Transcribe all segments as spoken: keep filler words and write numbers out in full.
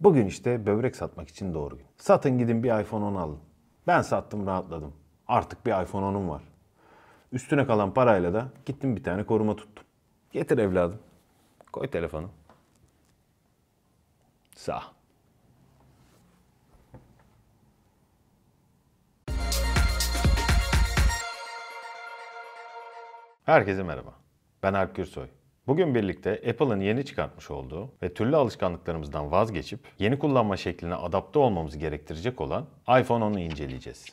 Bugün işte böbrek satmak için doğru gün. Satın gidin bir iPhone on alın. Ben sattım, rahatladım. Artık bir iPhone onum var. Üstüne kalan parayla da gittim bir tane koruma tuttum. Getir evladım. Koy telefonu. Sağ. Herkese merhaba. Ben Alp Gürsoy. Bugün birlikte Apple'ın yeni çıkartmış olduğu ve türlü alışkanlıklarımızdan vazgeçip yeni kullanma şekline adapte olmamızı gerektirecek olan iPhone onu inceleyeceğiz.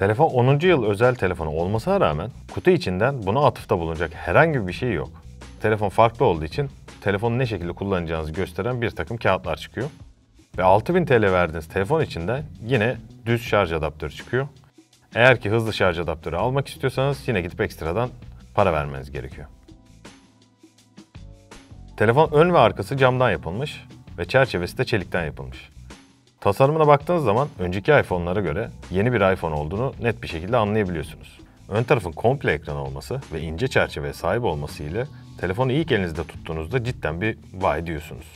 Telefon onuncu yıl özel telefonu olmasına rağmen kutu içinden buna atıfta bulunacak herhangi bir şey yok. Telefon farklı olduğu için telefonu ne şekilde kullanacağınızı gösteren bir takım kağıtlar çıkıyor. Ve altı bin TL verdiğiniz telefon içinde yine düz şarj adaptörü çıkıyor. Eğer ki hızlı şarj adaptörü almak istiyorsanız yine gidip ekstradan para vermeniz gerekiyor. Telefon ön ve arkası camdan yapılmış ve çerçevesi de çelikten yapılmış. Tasarımına baktığınız zaman önceki iPhone'lara göre yeni bir iPhone olduğunu net bir şekilde anlayabiliyorsunuz. Ön tarafın komple ekran olması ve ince çerçeveye sahip olması ile telefonu ilk elinizde tuttuğunuzda cidden bir vay diyorsunuz.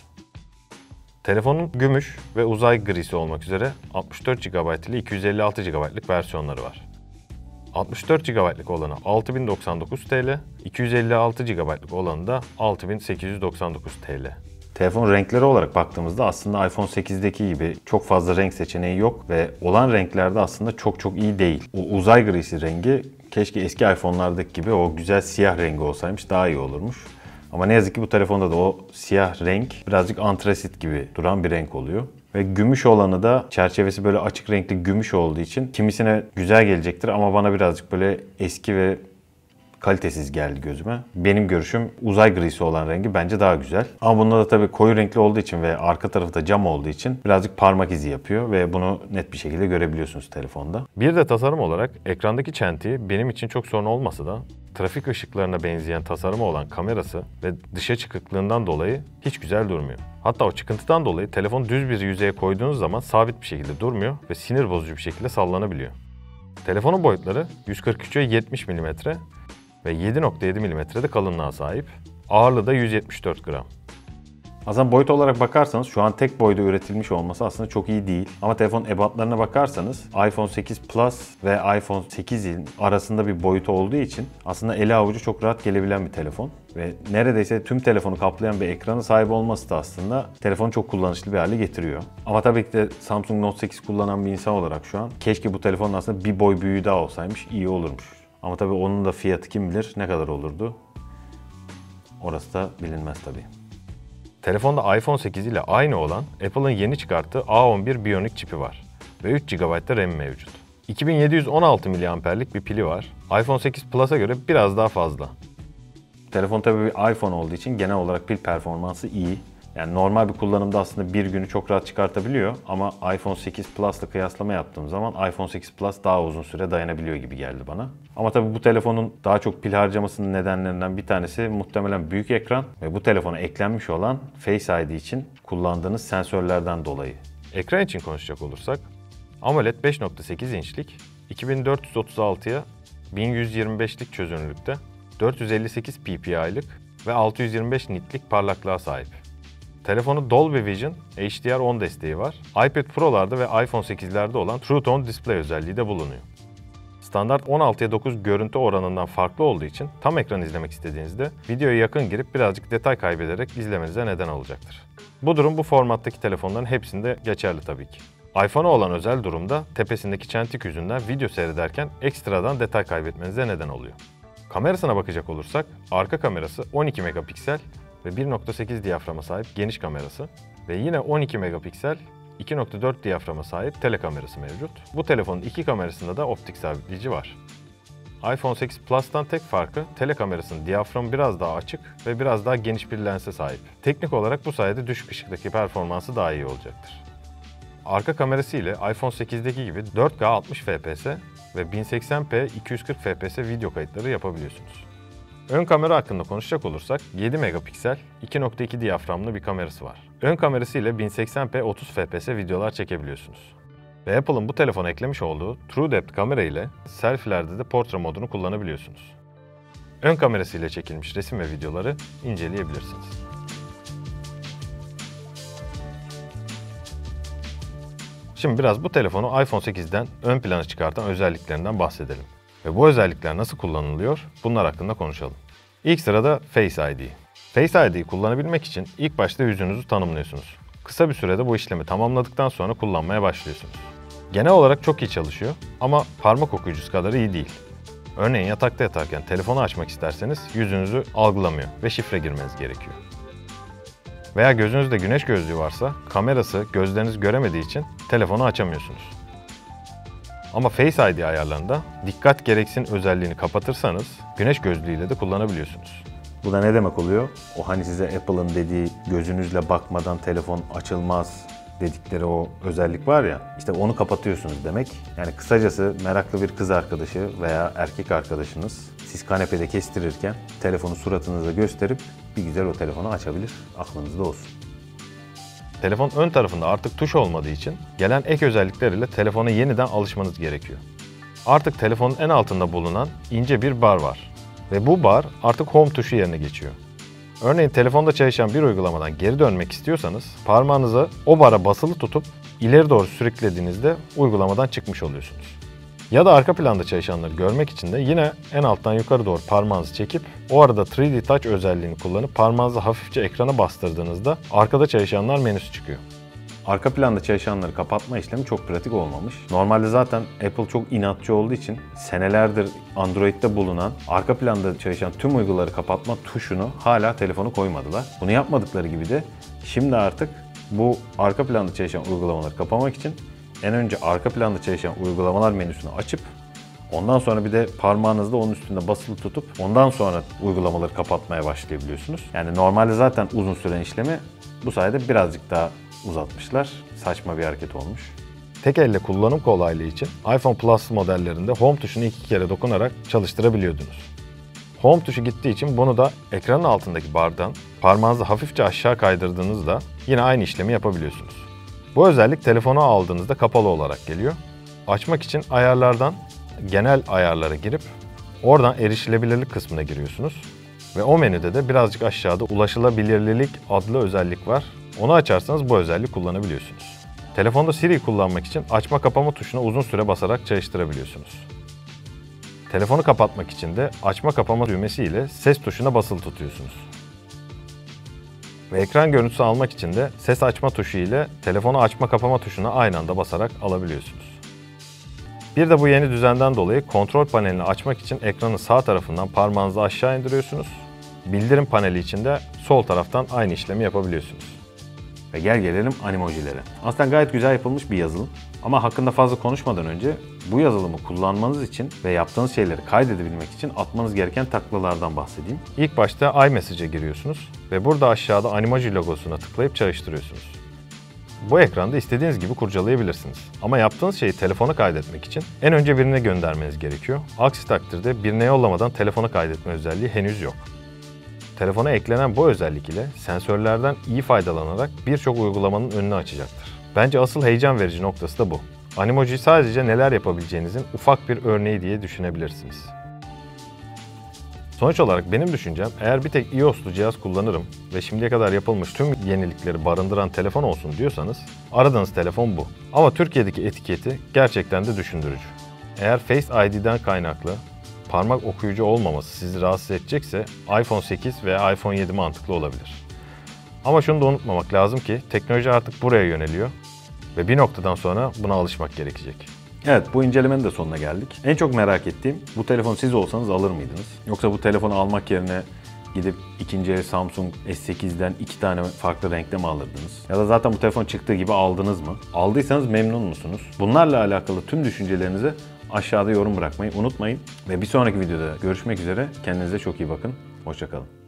Telefonun gümüş ve uzay grisi olmak üzere altmış dört gigabayt ile iki yüz elli altı gigabaytlık versiyonları var. altmış dört gigabaytlık olanı altı bin doksan dokuz TL, iki yüz elli altı gigabaytlık olanı da altı bin sekiz yüz doksan dokuz TL. Telefon renkleri olarak baktığımızda aslında iPhone sekizdeki gibi çok fazla renk seçeneği yok ve olan renklerde aslında çok çok iyi değil. O uzay grisi rengi keşke eski iPhone'lardaki gibi o güzel siyah rengi olsaymış, daha iyi olurmuş. Ama ne yazık ki bu telefonda da o siyah renk birazcık antrasit gibi duran bir renk oluyor. Ve gümüş olanı da çerçevesi böyle açık renkli gümüş olduğu için kimisine güzel gelecektir ama bana birazcık böyle eski ve kalitesiz geldi gözüme. Benim görüşüm uzay grisi olan rengi bence daha güzel. Ama bunda da tabii koyu renkli olduğu için ve arka tarafta cam olduğu için birazcık parmak izi yapıyor ve bunu net bir şekilde görebiliyorsunuz telefonda. Bir de tasarım olarak ekrandaki çentiği benim için çok sorun olmasa da trafik ışıklarına benzeyen tasarımı olan kamerası ve dışa çıkıklığından dolayı hiç güzel durmuyor. Hatta o çıkıntıdan dolayı telefon düz bir yüzeye koyduğunuz zaman sabit bir şekilde durmuyor ve sinir bozucu bir şekilde sallanabiliyor. Telefonun boyutları yüz kırk üçe yetmiş milimetre ve yedi nokta yedi milimetrede kalınlığa sahip. Ağırlığı da yüz yetmiş dört gram. Aslında boyut olarak bakarsanız şu an tek boyda üretilmiş olması aslında çok iyi değil. Ama telefonun ebatlarına bakarsanız iPhone sekiz Plus ve iPhone sekizin arasında bir boyutu olduğu için aslında ele avucu çok rahat gelebilen bir telefon. Ve neredeyse tüm telefonu kaplayan bir ekrana sahip olması da aslında telefonu çok kullanışlı bir hale getiriyor. Ama tabii ki de Samsung Note sekiz kullanan bir insan olarak şu an keşke bu telefonun aslında bir boy büyüğü daha olsaymış, iyi olurmuş. Ama tabii onun da fiyatı kim bilir ne kadar olurdu. Orası da bilinmez tabii. Telefonda iPhone sekiz ile aynı olan Apple'ın yeni çıkarttığı A on bir Bionic çipi var ve üç gigabayt RAM mevcut. iki bin yedi yüz on altı miliamperlik bir pili var. iPhone sekiz Plus'a göre biraz daha fazla. Telefon tabii bir iPhone olduğu için genel olarak pil performansı iyi. Yani normal bir kullanımda aslında bir günü çok rahat çıkartabiliyor ama iPhone sekiz Plus'la kıyaslama yaptığım zaman iPhone sekiz Plus daha uzun süre dayanabiliyor gibi geldi bana. Ama tabii bu telefonun daha çok pil harcamasının nedenlerinden bir tanesi muhtemelen büyük ekran ve bu telefona eklenmiş olan Face I D için kullandığınız sensörlerden dolayı. Ekran için konuşacak olursak AMOLED beş nokta sekiz inçlik iki bin dört yüz otuz altıya bin yüz yirmi beşlik çözünürlükte dört yüz elli sekiz p p i'lık ve altı yüz yirmi beş nitlik parlaklığa sahip. Telefonu Dolby Vision H D R on desteği var. iPad Pro'larda ve iPhone sekizlerde olan True Tone Display özelliği de bulunuyor. Standart on altıya dokuz görüntü oranından farklı olduğu için tam ekran izlemek istediğinizde videoya yakın girip birazcık detay kaybederek izlemenize neden olacaktır. Bu durum bu formattaki telefonların hepsinde geçerli tabii ki. iPhone'a olan özel durumda tepesindeki çentik yüzünden video seyrederken ekstradan detay kaybetmenize neden oluyor. Kamerasına bakacak olursak arka kamerası on iki megapiksel ve bir nokta sekiz diyaframa sahip geniş kamerası ve yine on iki megapiksel iki nokta dört diyaframa sahip tele kamerası mevcut. Bu telefonun iki kamerasında da optik sabitleyici var. iPhone sekiz Plus'tan tek farkı tele kamerasının diyaframı biraz daha açık ve biraz daha geniş bir lense sahip. Teknik olarak bu sayede düşük ışıktaki performansı daha iyi olacaktır. Arka kamerası ile iPhone sekizdeki gibi dört K altmış F P S ve bin seksen P iki yüz kırk F P S video kayıtları yapabiliyorsunuz. Ön kamera hakkında konuşacak olursak yedi megapiksel iki nokta iki diyaframlı bir kamerası var. Ön kamerası ile bin seksen P otuz F P S videolar çekebiliyorsunuz. Ve Apple'ın bu telefona eklemiş olduğu True Depth kamera ile selfilerde de portre modunu kullanabiliyorsunuz. Ön kamerası ile çekilmiş resim ve videoları inceleyebilirsiniz. Şimdi biraz bu telefonu iPhone sekizden ön plana çıkartan özelliklerinden bahsedelim. Ve bu özellikler nasıl kullanılıyor? Bunlar hakkında konuşalım. İlk sırada Face I D. Face I D'yi kullanabilmek için ilk başta yüzünüzü tanımlıyorsunuz. Kısa bir sürede bu işlemi tamamladıktan sonra kullanmaya başlıyorsunuz. Genel olarak çok iyi çalışıyor ama parmak okuyucusu kadar iyi değil. Örneğin yatakta yatarken telefonu açmak isterseniz yüzünüzü algılamıyor ve şifre girmeniz gerekiyor. Veya gözünüzde güneş gözlüğü varsa kamerası gözleriniz göremediği için telefonu açamıyorsunuz. Ama Face I D ayarlarında dikkat gereksin özelliğini kapatırsanız güneş gözlüğüyle de kullanabiliyorsunuz. Bu da ne demek oluyor? O hani size Apple'ın dediği gözünüzle bakmadan telefon açılmaz dedikleri o özellik var ya, işte onu kapatıyorsunuz demek. Yani kısacası meraklı bir kız arkadaşı veya erkek arkadaşınız siz kanepede kestirirken telefonu suratınıza gösterip bir güzel o telefonu açabilir, aklınızda olsun. Telefon ön tarafında artık tuş olmadığı için gelen ek özellikler ile telefona yeniden alışmanız gerekiyor. Artık telefonun en altında bulunan ince bir bar var. Ve bu bar artık Home tuşu yerine geçiyor. Örneğin telefonda çalışan bir uygulamadan geri dönmek istiyorsanız parmağınızı o bara basılı tutup ileri doğru sürüklediğinizde uygulamadan çıkmış oluyorsunuz. Ya da arka planda çalışanları görmek için de yine en alttan yukarı doğru parmağınızı çekip o arada üç D Touch özelliğini kullanıp parmağınızı hafifçe ekrana bastırdığınızda arkada çalışanlar menüsü çıkıyor. Arka planda çalışanları kapatma işlemi çok pratik olmamış. Normalde zaten Apple çok inatçı olduğu için senelerdir Android'de bulunan arka planda çalışan tüm uygulamaları kapatma tuşunu hala telefonu koymadılar. Bunu yapmadıkları gibi de şimdi artık bu arka planda çalışan uygulamaları kapamak için en önce arka planda çalışan uygulamalar menüsünü açıp ondan sonra bir de parmağınızla onun üstünde basılı tutup ondan sonra uygulamaları kapatmaya başlayabiliyorsunuz. Yani normalde zaten uzun süren işlemi bu sayede birazcık daha uzatmışlar. Saçma bir hareket olmuş. Tek elle kullanım kolaylığı için iPhone Plus modellerinde Home tuşunu iki kere dokunarak çalıştırabiliyordunuz. Home tuşu gittiği için bunu da ekranın altındaki bardan parmağınızı hafifçe aşağı kaydırdığınızda yine aynı işlemi yapabiliyorsunuz. Bu özellik telefona aldığınızda kapalı olarak geliyor. Açmak için ayarlardan genel ayarlara girip oradan erişilebilirlik kısmına giriyorsunuz. Ve o menüde de birazcık aşağıda ulaşılabilirlik adlı özellik var. Onu açarsanız bu özelliği kullanabiliyorsunuz. Telefonda Siri'yi kullanmak için açma kapama tuşuna uzun süre basarak çalıştırabiliyorsunuz. Telefonu kapatmak için de açma kapama düğmesi ile ses tuşuna basılı tutuyorsunuz. Ve ekran görüntüsü almak için de ses açma tuşu ile telefonu açma kapama tuşuna aynı anda basarak alabiliyorsunuz. Bir de bu yeni düzenden dolayı kontrol panelini açmak için ekranın sağ tarafından parmağınızı aşağı indiriyorsunuz. Bildirim paneli için de sol taraftan aynı işlemi yapabiliyorsunuz. Ve gel gelelim animojilere. Aslında gayet güzel yapılmış bir yazılım. Ama hakkında fazla konuşmadan önce bu yazılımı kullanmanız için ve yaptığınız şeyleri kaydedebilmek için atmanız gereken taklalardan bahsedeyim. İlk başta iMessage'e giriyorsunuz ve burada aşağıda animoji logosuna tıklayıp çalıştırıyorsunuz. Bu ekranda istediğiniz gibi kurcalayabilirsiniz. Ama yaptığınız şeyi telefona kaydetmek için en önce birine göndermeniz gerekiyor. Aksi takdirde birine yollamadan telefona kaydetme özelliği henüz yok. Telefona eklenen bu özellik ile sensörlerden iyi faydalanarak birçok uygulamanın önünü açacaktır. Bence asıl heyecan verici noktası da bu. Animoji sadece neler yapabileceğinizin ufak bir örneği diye düşünebilirsiniz. Sonuç olarak benim düşüncem eğer bir tek iOS'lu cihaz kullanırım ve şimdiye kadar yapılmış tüm yenilikleri barındıran telefon olsun diyorsanız aradığınız telefon bu. Ama Türkiye'deki etiketi gerçekten de düşündürücü. Eğer Face I D'den kaynaklı parmak okuyucu olmaması sizi rahatsız edecekse iPhone sekiz veya iPhone yedi mantıklı olabilir. Ama şunu da unutmamak lazım ki teknoloji artık buraya yöneliyor ve bir noktadan sonra buna alışmak gerekecek. Evet, bu incelemenin de sonuna geldik. En çok merak ettiğim bu telefon siz olsanız alır mıydınız? Yoksa bu telefonu almak yerine gidip ikinci el Samsung S sekizden iki tane farklı renkte mi alırdınız? Ya da zaten bu telefon çıktığı gibi aldınız mı? Aldıysanız memnun musunuz? Bunlarla alakalı tüm düşüncelerinizi aşağıda yorum bırakmayı unutmayın. Ve bir sonraki videoda görüşmek üzere. Kendinize çok iyi bakın. Hoşça kalın.